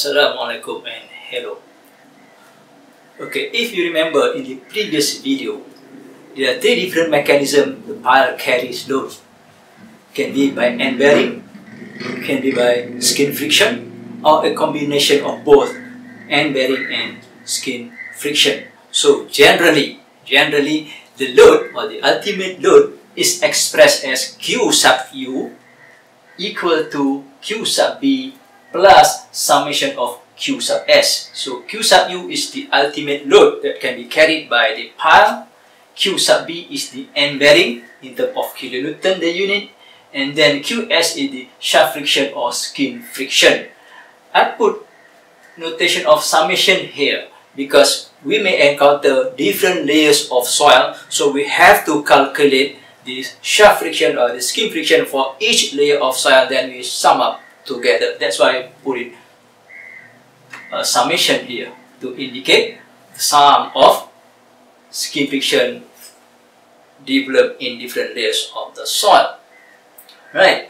Assalamu alaikum and hello. Okay, if you remember in the previous video, there are three different mechanisms the pile carries load. Can be by end bearing, can be by skin friction, or a combination of both end bearing and skin friction. So generally the load or the ultimate load is expressed as Q sub U equal to Q sub B plus summation of Q sub S. So Q sub U is the ultimate load that can be carried by the pile. Q sub B is the end bearing in terms of kilonewton, the unit. And then QS is the shaft friction or skin friction. I put notation of summation here because we may encounter different layers of soil. So we have to calculate the shaft friction or the skin friction for each layer of soil. Then we sum up together. That's why I put it a summation here to indicate the sum of skin friction developed in different layers of the soil. Right.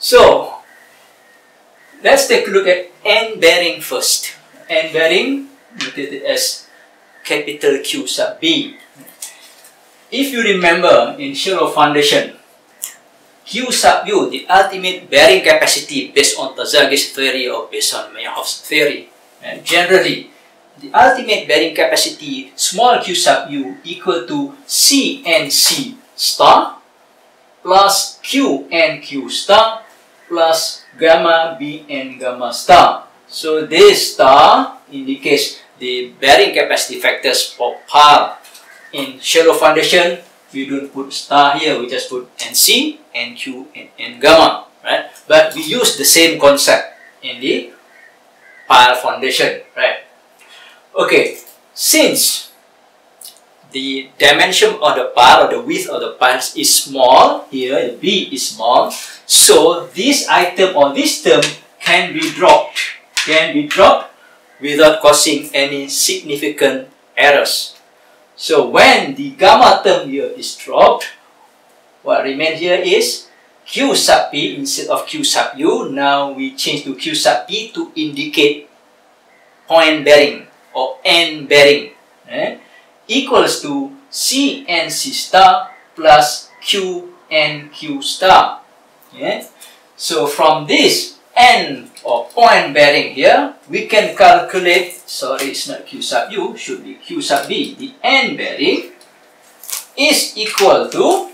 So let's take a look at end bearing first. End bearing noted as capital Q sub B. If you remember in shallow foundation, Q sub U, the ultimate bearing capacity based on Terzaghi's theory or based on Meyerhof's theory. And generally, the ultimate bearing capacity small q sub u equal to CNC star plus QNQ star plus gamma BN gamma star. So this star indicates the bearing capacity factors for pile. In shallow foundation, we don't put star here, we just put NC, NQ, and N gamma, right? But we use the same concept in the pile foundation, right? Okay, since the dimension of the pile or the width of the piles is small, here the B is small, so this item or this term can be dropped without causing any significant errors. So when the gamma term here is dropped, what remains here is Q sub P instead of Q sub U. Now we change to Q sub P to indicate point bearing or end bearing, right? Equals to CNC star plus QNQ star. Yeah? So from this end or point bearing here, we can calculate, sorry, it's not Q sub U, should be Q sub B. The end bearing is equal to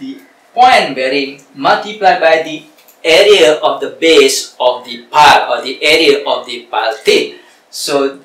the point bearing multiplied by the area of the base of the pile or the area of the pile tip. So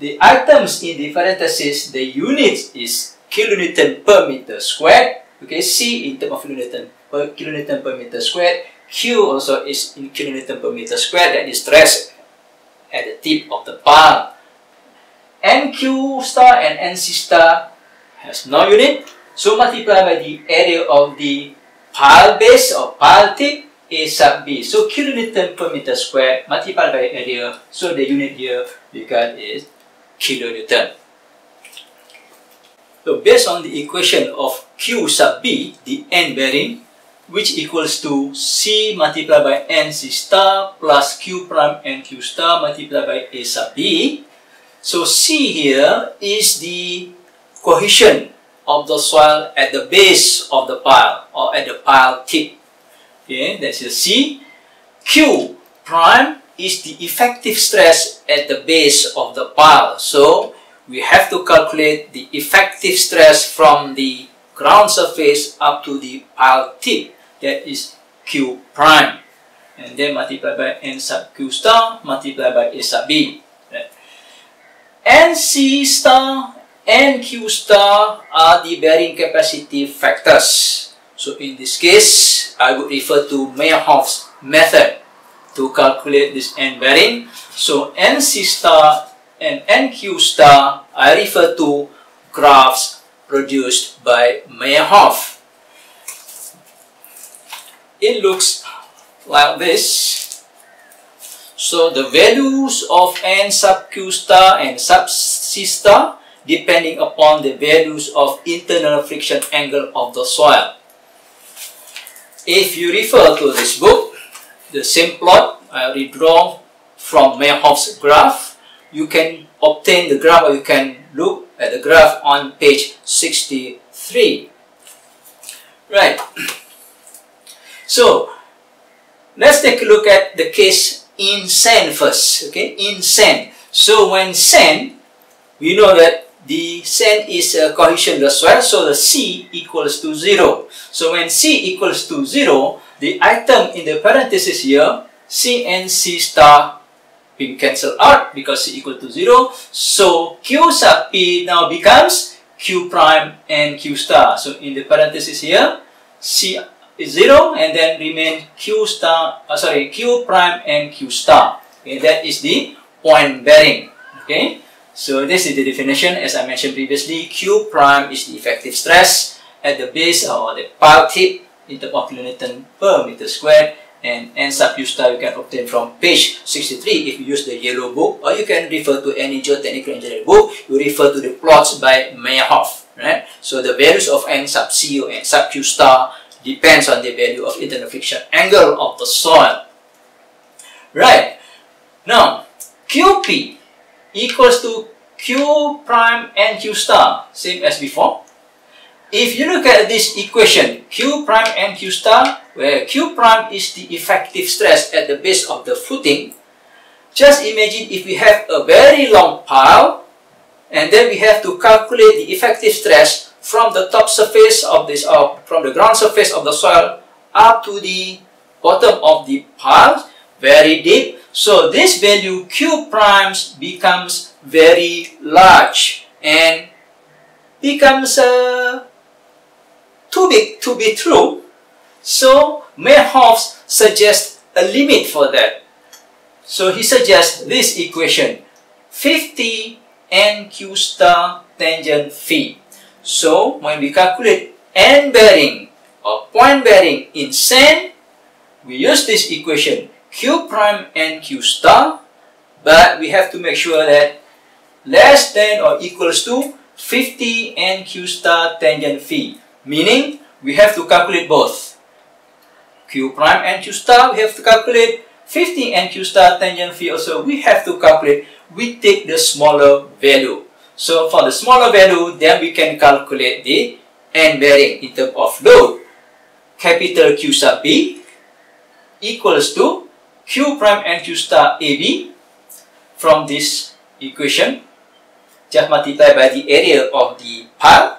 the items in the parenthesis, the units is kilonewton per meter squared. Okay, C in terms of kilonewton per meter squared. Q also is in kilonewton per meter squared, that is stressed at the tip of the pile. NQ star and NC star has no unit. So multiply by the area of the pile base or pile tip. A sub B. So kilonewton per meter squared multiplied by area. So the unit here we got is kilonewton. So based on the equation of Q sub B, the end bearing, which equals to C multiplied by NC star plus Q prime NQ star multiplied by A sub B. So C here is the cohesion of the soil at the base of the pile or at the pile tip. Okay, that's the C. Q prime is the effective stress at the base of the pile. So we have to calculate the effective stress from the ground surface up to the pile tip. That is Q prime. And then multiply by N sub Q star, multiply by A sub B. Right. NC star and Q star are the bearing capacity factors. So in this case, I would refer to Meyerhof's method to calculate this end bearing. So NC star and NQ star, I refer to graphs produced by Meyerhof. It looks like this. So the values of N sub Q star and sub C star depending upon the values of internal friction angle of the soil. If you refer to this book, the same plot I redraw from Meyerhof's graph. You can obtain the graph, or you can look at the graph on page 63. Right. So let's take a look at the case in SEN first. Okay, in SEN. So when SEN, we know that the SEN is a cohesion loss well, so the C equals to 0. So when C equals to 0, the item in the parenthesis here, C and C star being cancelled out because C equals to 0. So Q sub P now becomes Q prime and Q star. So in the parenthesis here, C is 0 and then remain Q star, Q prime and Q star. Okay, that is the point bearing. Okay. So this is the definition, as I mentioned previously. Q prime is the effective stress at the base or the pile tip in terms of kilonewton per meter squared, and N sub Q star you can obtain from page 63 if you use the yellow book, or you can refer to any geotechnical engineering book. You refer to the plots by Meyerhof, right? So the values of N sub C or N sub Q star depends on the value of internal friction angle of the soil. Right, now QP equals to Q prime and Q star, same as before. If you look at this equation, Q prime and Q star, where Q prime is the effective stress at the base of the footing, just imagine if we have a very long pile, and then we have to calculate the effective stress from the top surface of this, or from the ground surface of the soil up to the bottom of the pile, very deep. So this value Q primes becomes very large and becomes too big to be true. So Meyerhof suggests a limit for that. So he suggests this equation, 50 NQ star tangent phi. So when we calculate N bearing or point bearing in SEN, we use this equation, Q prime and Q star, but we have to make sure that less than or equals to 50 and Q star tangent phi, meaning we have to calculate both Q prime and Q star, we have to calculate 50 and Q star tangent phi also, we have to calculate, we take the smaller value. So for the smaller value, then we can calculate the N bearing in terms of load. Capital Q sub B equals to Q prime and Q star AB from this equation, just multiply by the area of the pile,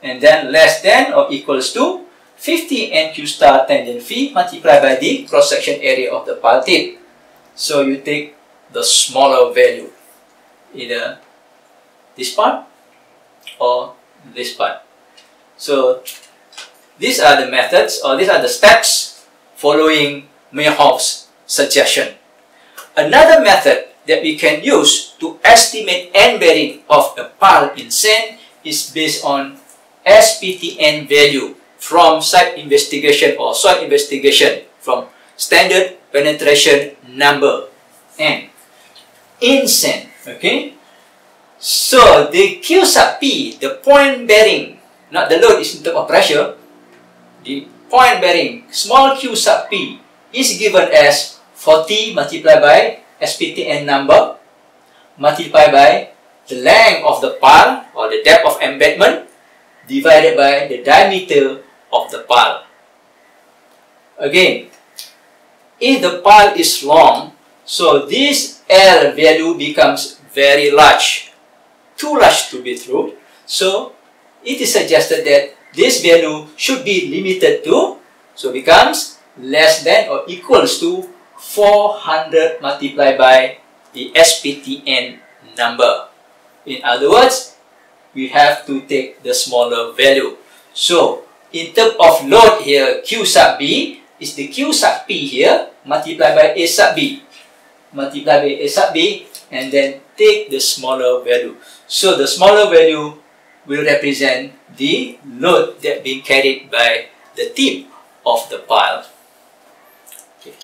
and then less than or equals to 50 NQ star tangent phi multiplied by the cross-section area of the pile tip. So you take the smaller value, either this part or this part. So these are the methods, or these are the steps following Meyerhof's suggestion. Another method that we can use to estimate N bearing of a pile in SEN is based on SPT-N value from site investigation or soil investigation, from standard penetration number N in SEN. Okay, so the Q sub P, the point bearing, not the load, is in terms of pressure. The point bearing, small Q sub P, is given as 40 multiplied by SPT-N number multiplied by the length of the pile or the depth of embankment divided by the diameter of the pile. Again, if the pile is long, so this L value becomes very large, too large to be true. So it is suggested that this value should be limited to, so becomes less than or equals to 400 multiplied by the SPT-N number. In other words, we have to take the smaller value. So in terms of load here, Q sub B is the Q sub P here multiplied by A sub B, multiplied by A sub B, and then take the smaller value. So the smaller value will represent the load that being carried by the tip of the pile.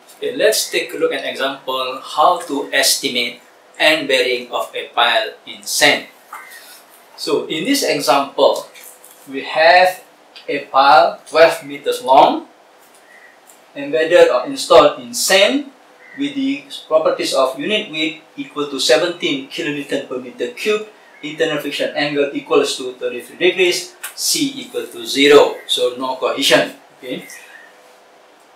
Okay, let's take a look at an example how to estimate N bearing of a pile in SEN. So in this example, we have a pile 12 meters long embedded or installed in sand with the properties of unit weight equal to 17 kilonewton per meter cubed, internal friction angle equals to 33 degrees, C equal to 0, so no cohesion. Okay.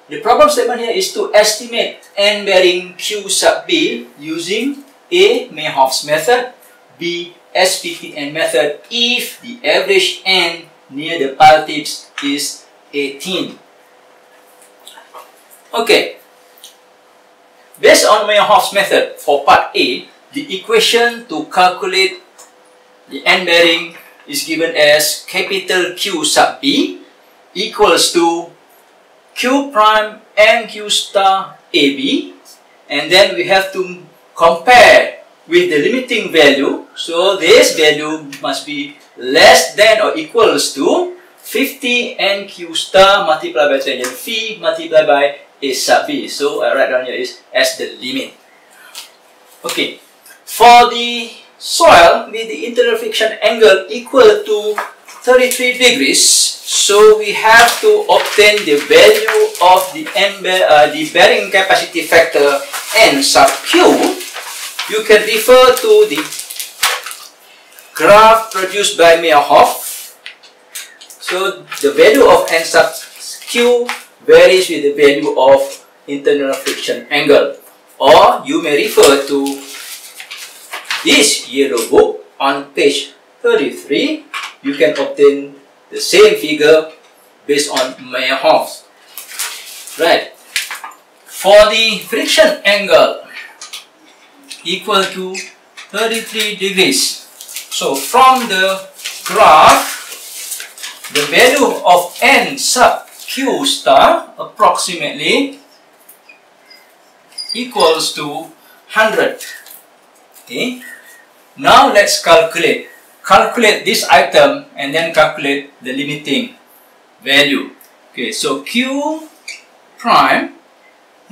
The problem statement here is to estimate N bearing Q sub B using A. Meyerhof's method, B. SPT-N method if the average N near the pile tips is 18. Okay, based on Meyerhof's method for part A, the equation to calculate the N bearing is given as capital Q sub B equals to Q prime NQ star AB, and then we have to compare with the limiting value, so this value must be less than or equals to 50 NQ star multiplied by tangent phi multiplied by A sub B. So I write down here is as the limit. Okay, for the soil with the internal friction angle equal to 33 degrees, so we have to obtain the value of the bearing capacity factor N sub Q. You can refer to the graph produced by Meyerhof. So the value of N sub Q varies with the value of internal friction angle, or you may refer to this yellow book on page 33. You can obtain the same figure based on Meyerhof. Right. For the friction angle equal to 33 degrees. So from the graph, the value of N sub Q star approximately equals to 100. Okay. Now let's calculate. Calculate this item and then calculate the limiting value. Okay, so Q prime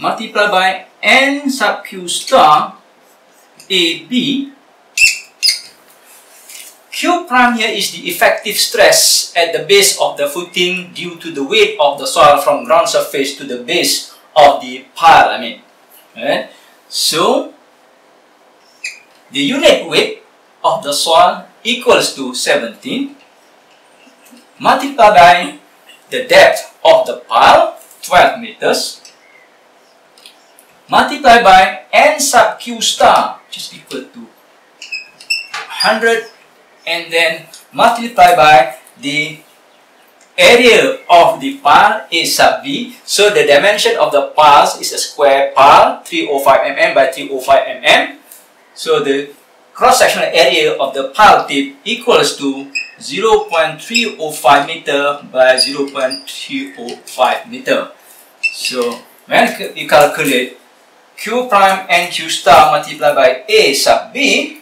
multiplied by N sub Q star AB. Q prime here is the effective stress at the base of the footing due to the weight of the soil from ground surface to the base of the pile. Right? So the unit weight of the soil equals to 17 multiplied by the depth of the pile, 12 meters, multiplied by N sub Q star, which is equal to 100, and then multiply by the area of the pile, A sub B. So the dimension of the piles is a square pile, 305 mm by 305 mm. So the cross-sectional area of the pile tip equals to 0.305 meter by 0.305 meter. So when you calculate Q prime NQ star multiplied by A sub B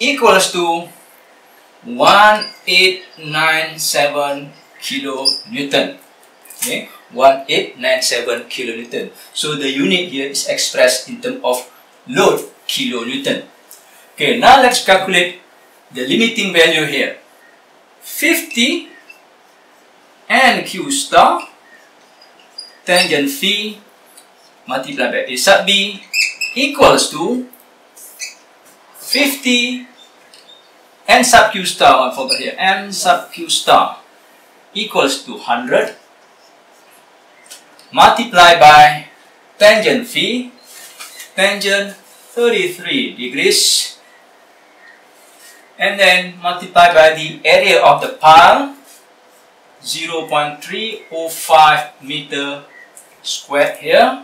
equals to 1897 kilonewton. Okay, 1897 kilonewton. So the unit here is expressed in terms of load kilonewton. Okay, now let's calculate the limiting value here. 50 NQ star tangent phi multiplied by A sub B equals to 50 N sub Q star, I forgot here, N sub Q star equals to 100 multiplied by tangent phi, tangent 33 degrees, and then multiplied by the area of the pile, 0.305 meter squared here.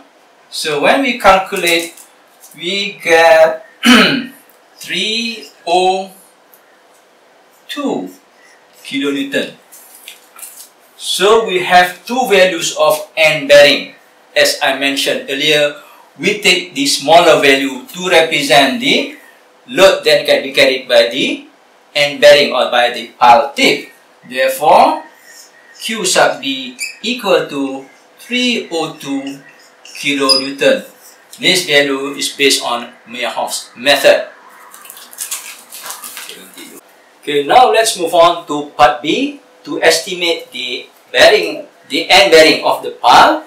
So when we calculate, we get 302 kilonewton. So we have two values of N bearing. As I mentioned earlier, we take the smaller value to represent the load that can be carried by the N bearing or by the pile tip. Therefore, Q sub B equal to 302 kilonewton. This value is based on Meyerhof's method. Okay, now let's move on to part B to estimate the N bearing of the pile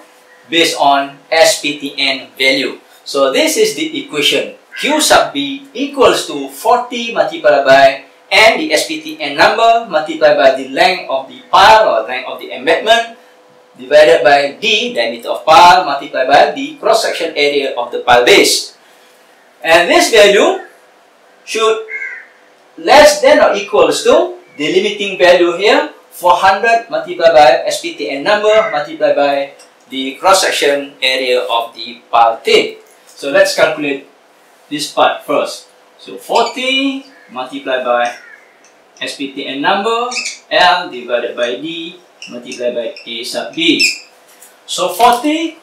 based on SPT-N value. So this is the equation. Q sub B equals to 40 multiplied by N, the SPT-N number, multiplied by the length of the pile or length of the embedment, divided by D, diameter of pile, multiplied by the cross-section area of the pile base. And this value should less than or equals to the limiting value here, 400 multiplied by SPT-N number, multiplied by the cross-section area of the pile tip. So let's calculate this part first. So 40 multiplied by SPT-N number, L divided by D, multiplied by A sub B. So 40,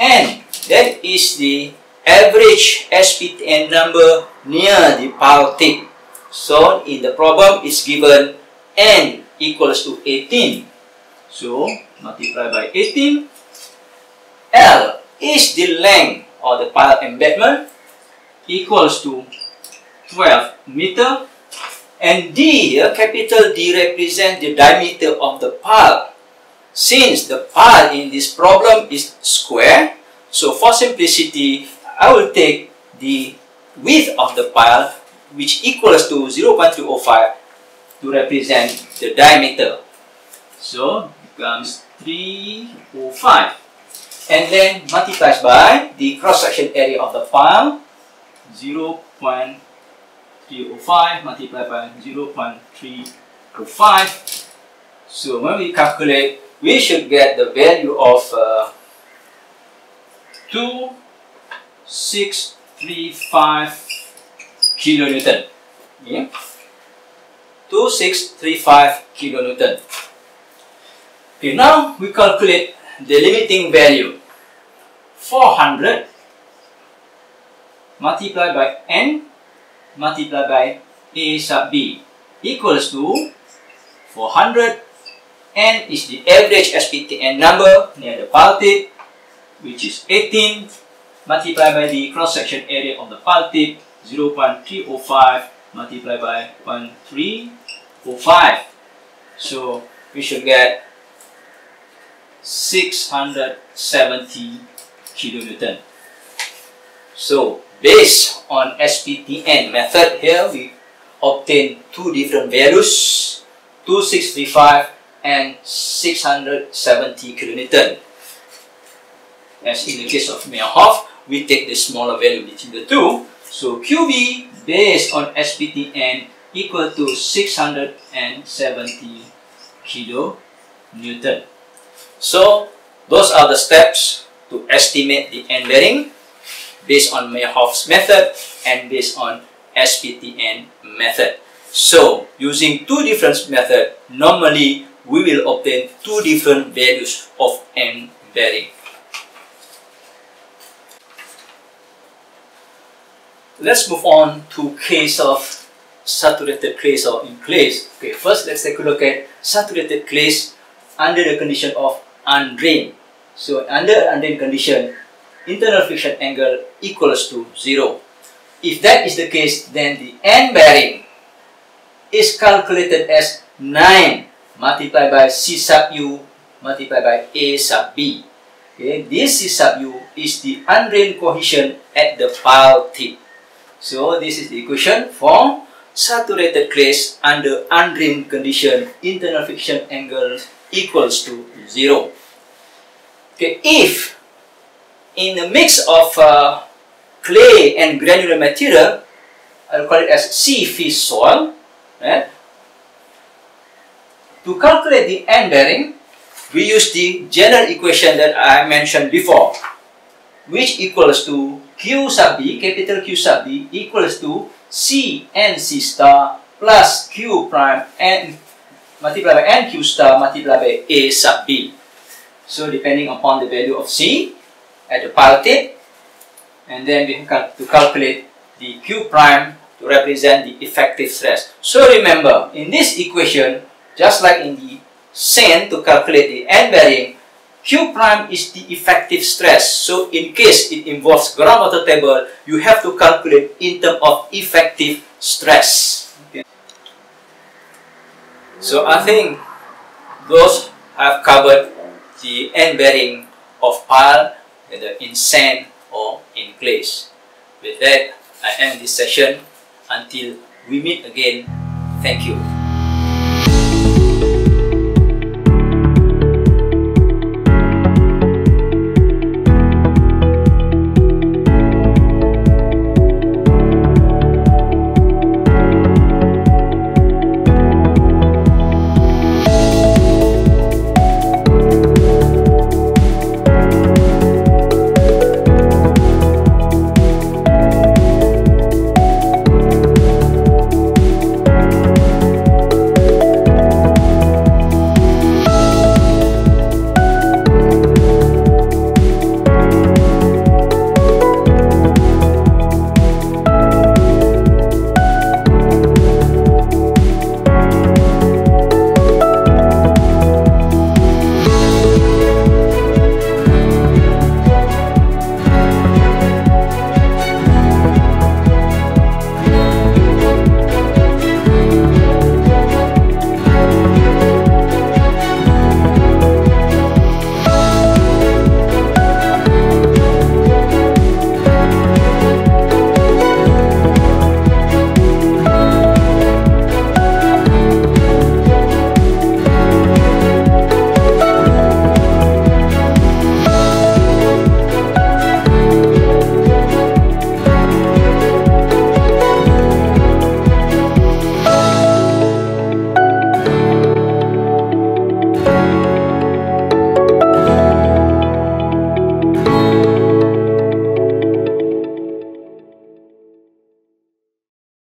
and that is the average SPT-N number near the pile tip. So in the problem is given N equals to 18. So multiply by 18. L is the length of the pile embedment, equals to 12 meters. And D here, capital D, represents the diameter of the pile. Since the pile in this problem is square, so for simplicity, I will take the width of the pile, which equals to 0.305, to represent the diameter. So it becomes 305. And then multiplies by the cross-section area of the pile, 0.305 multiplied by 0.305. So when we calculate, we should get the value of 2635 kilonewton. Yeah? 2635 kilonewton. Okay, now we calculate the limiting value. 400 multiplied by N multiplied by A sub B equals to 400. N is the average SPT-N number near the pile tip, which is 18, multiplied by the cross-section area of the pile tip, 0.305 multiplied by 0.305. So we should get 670 kilonewton. So based on SPT-N method here, we obtain two different values, 2635 and 670 kilonewton. As in the case of Meyerhof, we take the smaller value between the two. So QB based on SPT-N equal to 670 kilonewton. So those are the steps to estimate the N bearing based on Meyerhof's method and based on SPT-N method. So using two different methods, normally we will obtain two different values of N bearing. Let's move on to case of saturated clays or in clays. Okay, first let's take a look at saturated clays under the condition of undrained. So under undrained condition, internal friction angle equals to 0. If that is the case, then the N bearing is calculated as 9 multiplied by C sub U multiplied by A sub B. Okay, this C sub U is the undrained cohesion at the pile tip. So this is the equation for saturated clays under undrained condition, internal friction angle equals to 0. Okay, if in the mix of clay and granular material, I'll call it as C-Fee soil, right? To calculate the N bearing, we use the general equation that I mentioned before, which equals to Q sub B, capital Q sub B, equals to C N C star plus Q prime N multiplied by N Q star multiplied by A sub B. So depending upon the value of C at the pile tip, and then we have to calculate the Q prime to represent the effective stress. So remember, in this equation, just like in the SN to calculate the N bearing, Q prime is the effective stress. So in case it involves groundwater table, you have to calculate in terms of effective stress. Okay. So I think those have covered the end bearing of pile, whether in sand or in glaze. With that, I end this session. Until we meet again, thank you.